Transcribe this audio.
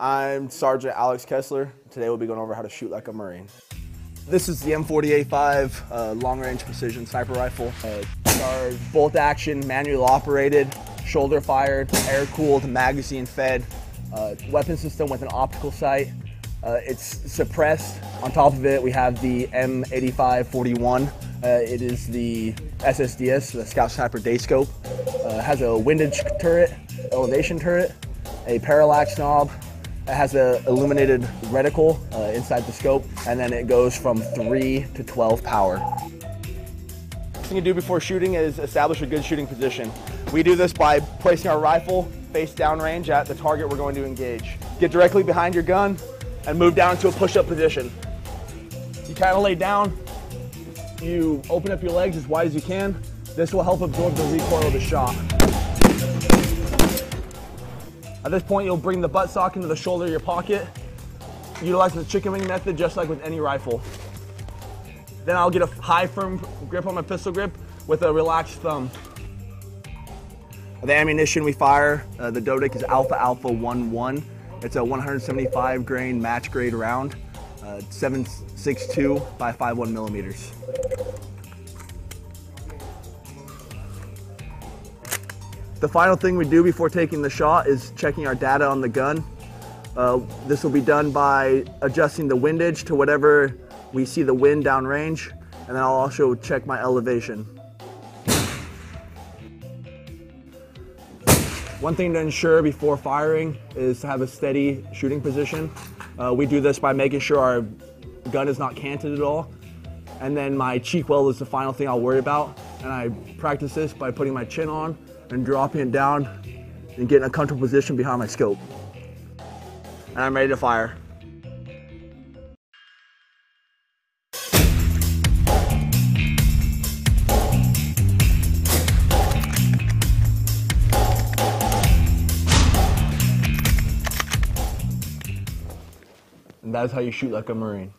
I'm Sergeant Alex Kessler. Today we'll be going over how to shoot like a Marine. This is the M40A5 long-range precision sniper rifle. These are bolt action, manual operated, shoulder fired, air-cooled, magazine fed, weapon system with an optical sight. It's suppressed. On top of it we have the M8541. It is the SSDS, the Scout Sniper Day Scope. It has a windage turret, elevation turret, a parallax knob. It has an illuminated reticle inside the scope, and then it goes from 3 to 12 power. First thing you do before shooting is establish a good shooting position. We do this by placing our rifle face down range at the target we're going to engage. Get directly behind your gun and move down to a push-up position. You kind of lay down, you open up your legs as wide as you can. This will help absorb the recoil of the shot. At this point, you'll bring the buttstock into the shoulder of your pocket, utilizing the chicken wing method just like with any rifle. Then I'll get a high firm grip on my pistol grip with a relaxed thumb. The ammunition we fire, the DODIC, is Alpha Alpha 1-1. It's a 175 grain match grade round, 7.62 by 5.1 millimeters. The final thing we do before taking the shot is checking our data on the gun. This will be done by adjusting the windage to whatever we see the wind downrange, and then I'll also check my elevation. One thing to ensure before firing is to have a steady shooting position. We do this by making sure our gun is not canted at all. And then my cheek weld is the final thing I'll worry about. And I practice this by putting my chin on and dropping it down and getting a comfortable position behind my scope. And I'm ready to fire. And that's how you shoot like a Marine.